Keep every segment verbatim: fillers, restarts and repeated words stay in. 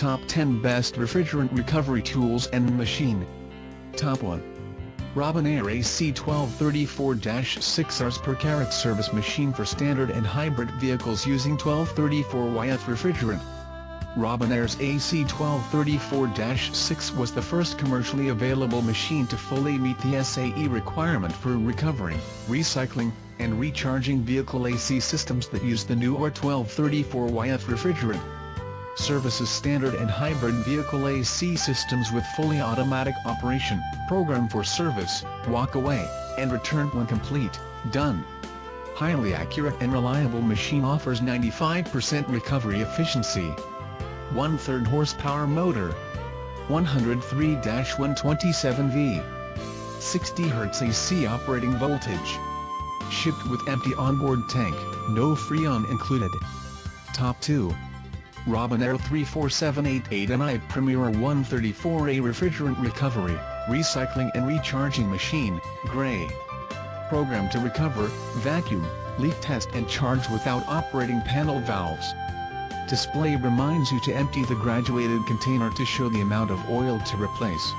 Top ten Best Refrigerant Recovery Tools and Machine. Top one. Robinair A C twelve thirty-four six hours per carat service machine for standard and hybrid vehicles using twelve thirty-four Y F refrigerant. Robinair's A C twelve thirty-four six was the first commercially available machine to fully meet the S A E requirement for recovering, recycling, and recharging vehicle A C systems that use the new R twelve thirty-four Y F refrigerant. Services standard and hybrid vehicle A C systems with fully automatic operation, program for service, walk away, and return when complete, done. Highly accurate and reliable machine offers ninety-five percent recovery efficiency. one third horsepower motor. one oh three one twenty-seven volts. sixty hertz A C operating voltage. Shipped with empty onboard tank, no Freon included. Top two. Robinair three four seven eight eight N I Premier one thirty-four A Refrigerant Recovery, Recycling and Recharging Machine, Gray. Program to recover, vacuum, leak test and charge without operating panel valves. Display reminds you to empty the graduated container to show the amount of oil to replace.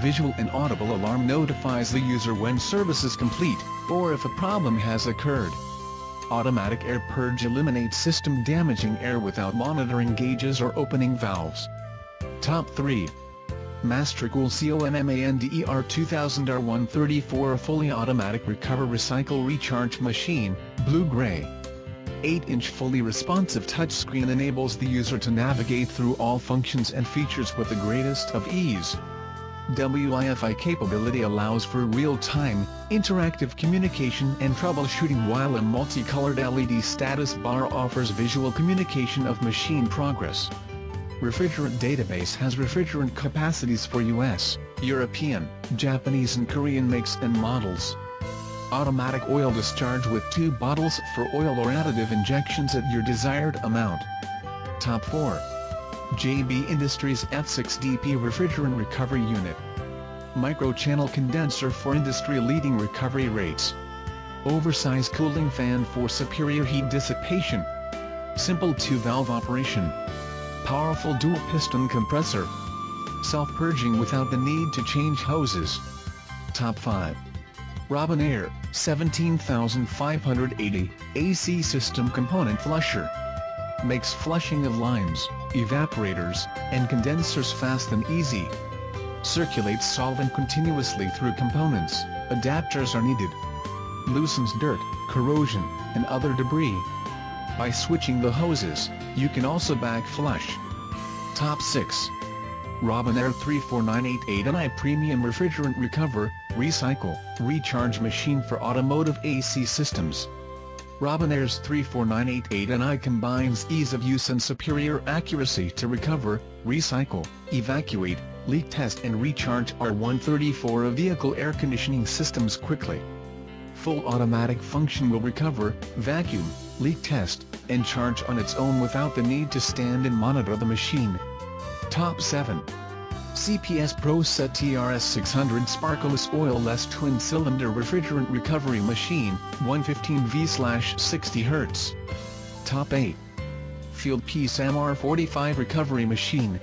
Visual and audible alarm notifies the user when service is complete, or if a problem has occurred. Automatic air purge eliminates system damaging air without monitoring gauges or opening valves. Top three. Mastercool C O M M A N D E R two thousand R one thirty-four A Fully Automatic Recover Recycle Recharge Machine, Blue-Gray. eight inch fully responsive touchscreen enables the user to navigate through all functions and features with the greatest of ease. W I F I capability allows for real-time, interactive communication and troubleshooting, while a multicolored L E D status bar offers visual communication of machine progress. Refrigerant database has refrigerant capacities for U S, European, Japanese and Korean makes and models. Automatic oil discharge with two bottles for oil or additive injections at your desired amount. Top four. J B Industries F six D P Refrigerant Recovery Unit. Microchannel condenser for industry-leading recovery rates. Oversized cooling fan for superior heat dissipation. Simple two-valve operation. Powerful dual-piston compressor. Self-purging without the need to change hoses. Top five. Robinair seventeen five eighty, A C System Component Flusher. Makes flushing of lines, evaporators, and condensers fast and easy. Circulates solvent continuously through components, adapters are needed. Loosens dirt, corrosion, and other debris. By switching the hoses, you can also back flush. Top six. Robinair three four nine eight eight N I Premium Refrigerant Recover, Recycle, Recharge Machine for Automotive A C Systems. Robinair's three four nine eight eight N I combines ease of use and superior accuracy to recover, recycle, evacuate, leak test and recharge R one thirty-four A vehicle air conditioning systems quickly. Full automatic function will recover, vacuum, leak test, and charge on its own without the need to stand and monitor the machine. Top seven. C P S Pro Set T R S six hundred Sparkless Oilless Twin Cylinder Refrigerant Recovery Machine, one fifteen volts sixty hertz. Top eight. Fieldpiece M R forty-five Recovery Machine.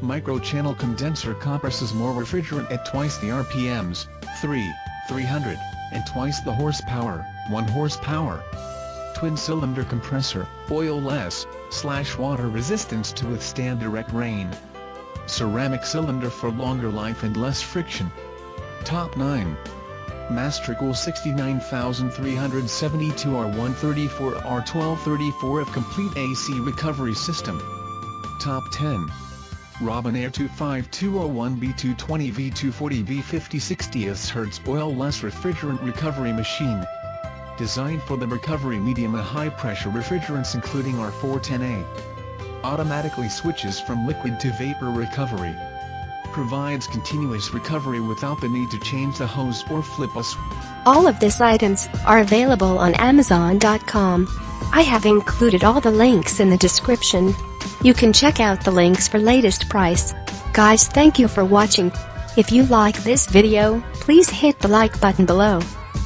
Microchannel condenser compresses more refrigerant at twice the R P Ms, three thousand three hundred, and twice the horsepower, one horsepower. Twin cylinder compressor, oilless, slash water resistance to withstand direct rain. Ceramic cylinder for longer life and less friction. Top nine. Mastercool six nine three seven two R one thirty-four R twelve thirty-four F Complete A C Recovery System. Top ten. Robinair two five two zero one B two twenty V two forty V fifty sixty S Hertz Oil-less Refrigerant Recovery Machine. Designed for the recovery medium and high-pressure refrigerants including R four ten A. Automatically switches from liquid to vapor recovery. Provides continuous recovery without the need to change the hose or flip a switch. All of these items are available on Amazon dot com. I have included all the links in the description. You can check out the links for latest price. Guys, thank you for watching. If you like this video, please hit the like button below.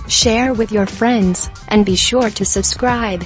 Share with your friends, and be sure to subscribe.